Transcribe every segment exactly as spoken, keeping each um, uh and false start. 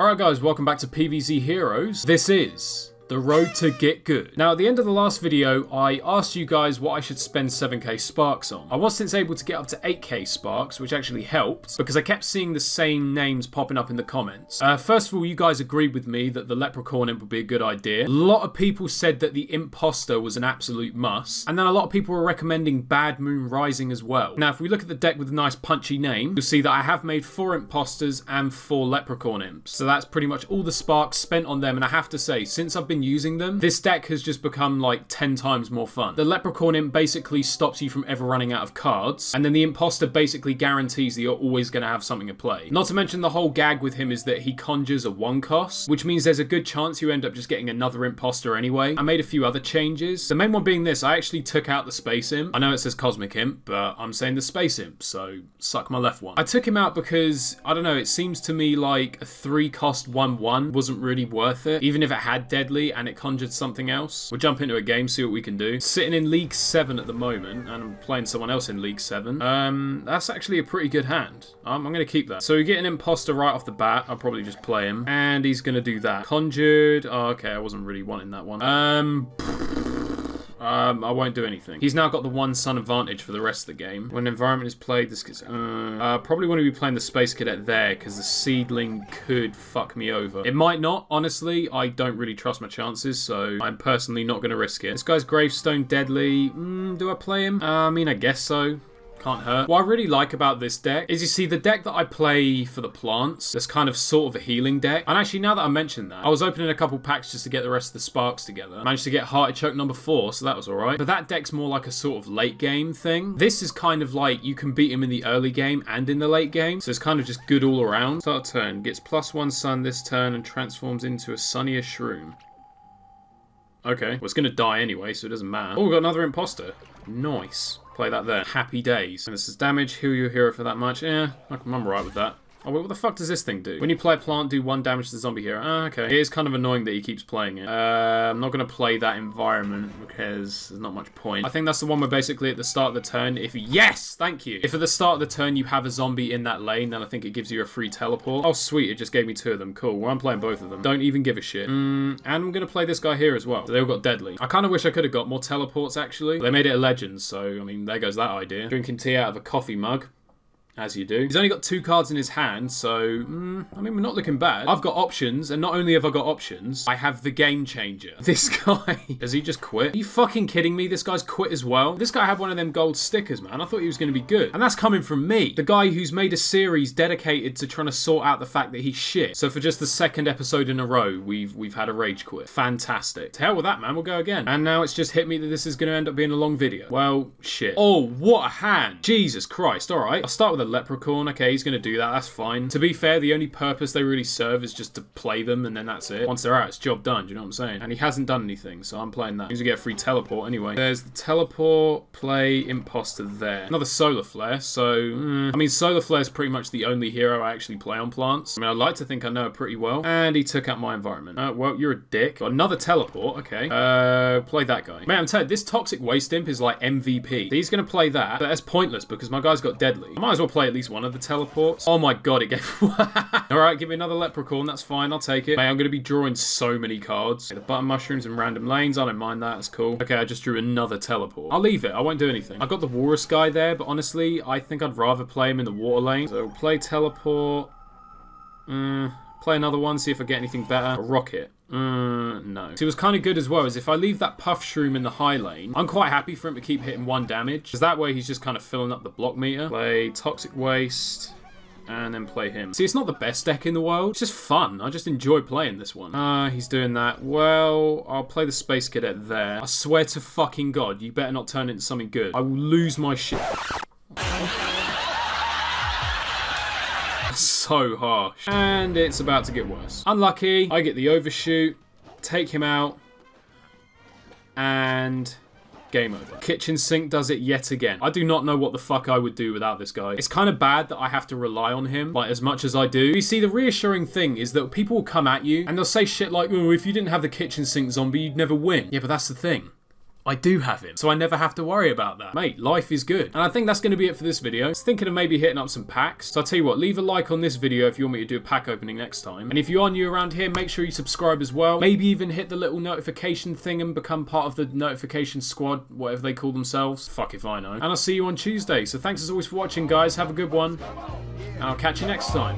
Alright guys, welcome back to P V Z Heroes. This is the road to get good. Now at the end of the last video, I asked you guys what I should spend seven K sparks on. I was since able to get up to eight K sparks, which actually helped because I kept seeing the same names popping up in the comments. Uh, first of all, you guys agreed with me that the Leprechaun Imp would be a good idea. A lot of people said that the Impostor was an absolute must. And then a lot of people were recommending Bad Moon Rising as well. Now, if we look at the deck with a nice punchy name, you'll see that I have made four Impostors and four Leprechaun Imps. So that's pretty much all the sparks spent on them. And I have to say, since I've been using them, this deck has just become like ten times more fun. The Leprechaun Imp basically stops you from ever running out of cards, and then the Imposter basically guarantees that you're always going to have something to play. Not to mention the whole gag with him is that he conjures a one cost, which means there's a good chance you end up just getting another Imposter anyway. I made a few other changes. The main one being this, I actually took out the Space Imp. I know it says Cosmic Imp, but I'm saying the Space Imp, so suck my left one. I took him out because, I don't know, it seems to me like a three cost one one wasn't really worth it, even if it had Deadly and it conjured something else. We'll jump into a game, see what we can do. Sitting in League seven at the moment, and I'm playing someone else in League seven. Um, that's actually a pretty good hand. I'm, I'm going to keep that. So we get an Imposter right off the bat. I'll probably just play him. And he's going to do that. Conjured. Oh, okay, I wasn't really wanting that one. Um... Um, I won't do anything. He's now got the one sun advantage for the rest of the game. When environment is played, this gets... Uh, uh, probably want to be playing the Space Cadet there, because the Seedling could fuck me over. It might not, honestly. I don't really trust my chances, so I'm personally not going to risk it. This guy's Gravestone Deadly. Mm, do I play him? Uh, I mean, I guess so. Can't hurt. What I really like about this deck is, you see, the deck that I play for the plants, that's kind of sort of a healing deck. And actually, now that I mentioned that, I was opening a couple packs just to get the rest of the sparks together. I managed to get Heartichoke number four, so that was all right. But that deck's more like a sort of late game thing. This is kind of like you can beat him in the early game and in the late game. So it's kind of just good all around. Start turn. Gets plus one sun this turn and transforms into a sunnier shroom. Okay. Well, it's going to die anyway, so it doesn't matter. Oh, we got another Imposter. Nice. Play that there. Happy days. And this is damage. Heal your hero for that much. Yeah, I'm alright with that. Oh wait, what the fuck does this thing do? When you play a plant, do one damage to the zombie hero. Ah, okay. It is kind of annoying that he keeps playing it. Uh, I'm not going to play that environment because there's not much point. I think that's the one where basically at the start of the turn, if... Yes! Thank you! If at the start of the turn you have a zombie in that lane, then I think it gives you a free teleport. Oh, sweet. It just gave me two of them. Cool. Well, I'm playing both of them. Don't even give a shit. Mm, and I'm going to play this guy here as well. So they all got Deadly. I kind of wish I could have got more teleports, actually. They made it a legend, so, I mean, there goes that idea. Drinking tea out of a coffee mug. As you do. He's only got two cards in his hand, so, mm, I mean, we're not looking bad. I've got options, and not only have I got options, I have the game changer. This guy, does he just quit? Are you fucking kidding me? This guy's quit as well? This guy had one of them gold stickers, man. I thought he was going to be good. And that's coming from me, the guy who's made a series dedicated to trying to sort out the fact that he's shit. So for just the second episode in a row, we've we've had a rage quit. Fantastic. To hell with that, man. We'll go again. And now it's just hit me that this is going to end up being a long video. Well, shit. Oh, what a hand. Jesus Christ. All right. I'll start with a Leprechaun. Okay, he's gonna do that. That's fine. To be fair, the only purpose they really serve is just to play them, and then that's it. Once they're out, it's job done. Do you know what I'm saying? And he hasn't done anything, so I'm playing that. He's gonna get a free teleport anyway. There's the teleport. Play Imposter there. Another Solar Flare. So mm, I mean, Solar Flare is pretty much the only hero I actually play on plants. I mean, I like to think I know her pretty well. And he took out my environment. Uh, well, you're a dick. Got another teleport. Okay. Uh, play that guy. Man, I'm telling you, this Toxic Waste Imp is like M V P. So he's gonna play that, but that's pointless because my guy's got Deadly. I might as well play at least one of the teleports. Oh my god, it gave... Alright, give me another Leprechaun. That's fine. I'll take it. Mate, I'm going to be drawing so many cards. Okay, the button mushrooms and random lanes. I don't mind that. That's cool. Okay, I just drew another teleport. I'll leave it. I won't do anything. I got the Walrus guy there, but honestly, I think I'd rather play him in the water lane. So we'll play teleport. Mm, play another one. See if I get anything better. A rocket. Mm, no. So it was kind of good as well, as if I leave that Puff Shroom in the high lane, I'm quite happy for him to keep hitting one damage, because that way he's just kind of filling up the block meter. Play Toxic Waste, and then play him. See, it's not the best deck in the world. It's just fun. I just enjoy playing this one. Ah, uh, he's doing that. Well, I'll play the Space Cadet there. I swear to fucking god, you better not turn it into something good. I will lose my shit. So harsh. And it's about to get worse. Unlucky. I get the overshoot. Take him out. And... game over. Kitchen Sink does it yet again. I do not know what the fuck I would do without this guy. It's kind of bad that I have to rely on him, like, as much as I do. You see, the reassuring thing is that people will come at you and they'll say shit like, oh, if you didn't have the Kitchen Sink Zombie, you'd never win. Yeah, but that's the thing. I do have him, so I never have to worry about that. Mate, life is good. And I think that's going to be it for this video. I was thinking of maybe hitting up some packs. So I'll tell you what, leave a like on this video if you want me to do a pack opening next time. And if you are new around here, make sure you subscribe as well. Maybe even hit the little notification thing and become part of the notification squad, whatever they call themselves. Fuck if I know. And I'll see you on Tuesday. So thanks as always for watching, guys. Have a good one. And I'll catch you next time.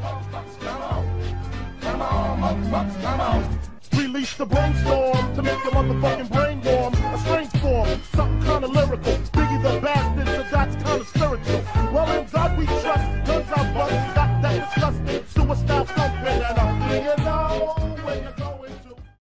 Release the brainstorm to make the motherfucking brain.